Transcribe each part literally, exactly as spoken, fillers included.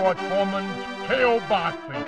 George Foreman's K O Boxing.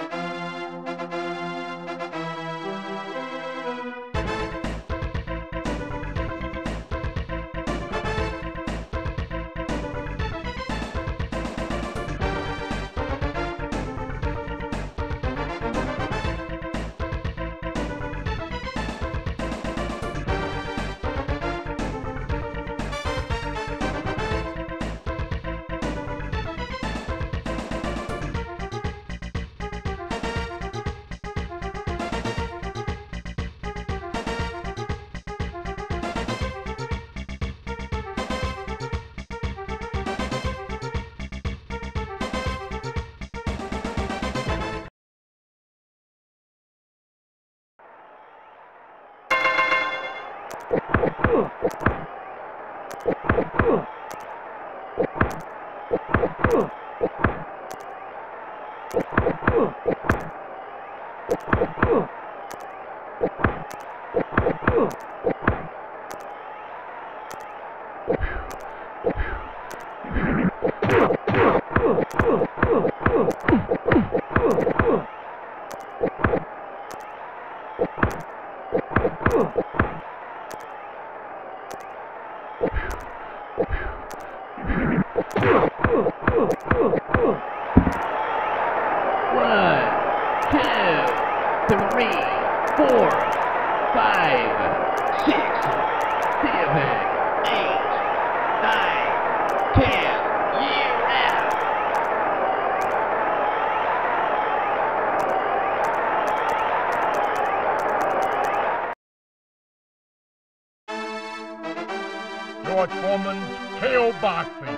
George Foreman's K O Boxing.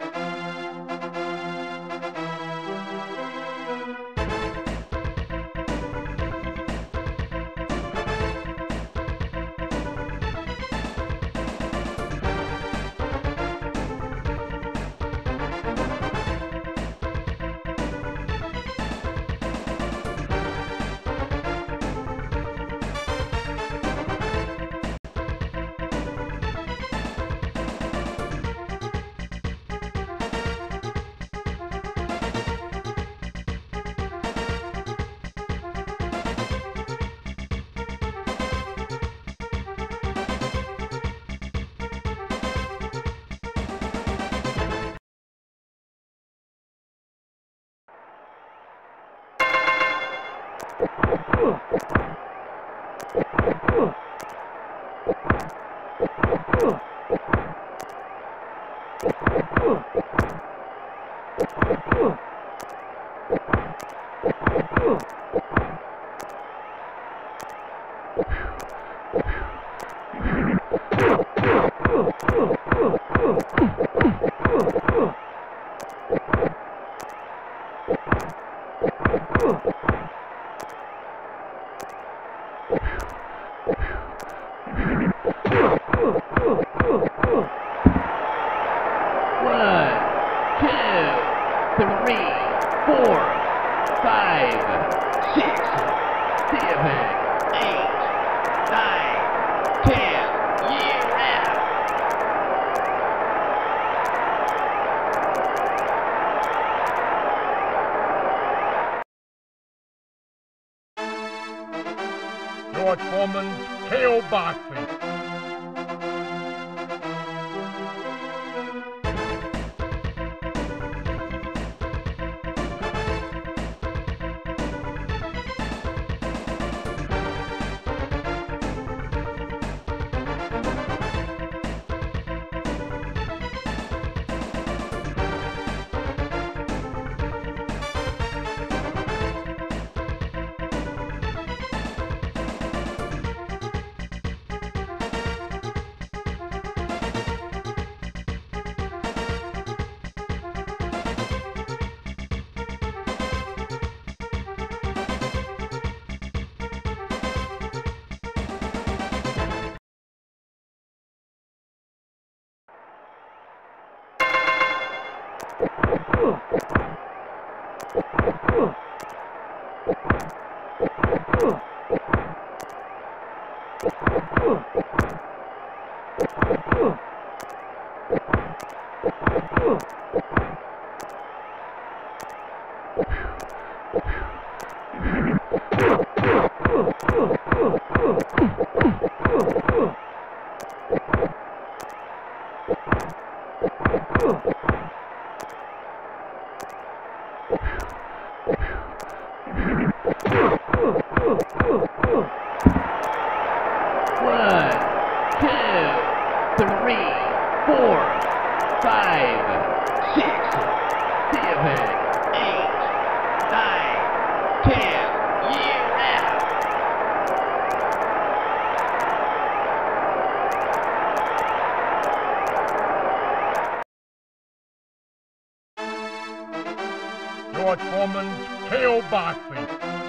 George Foreman's K O Boxing. George Foreman's K O Boxing.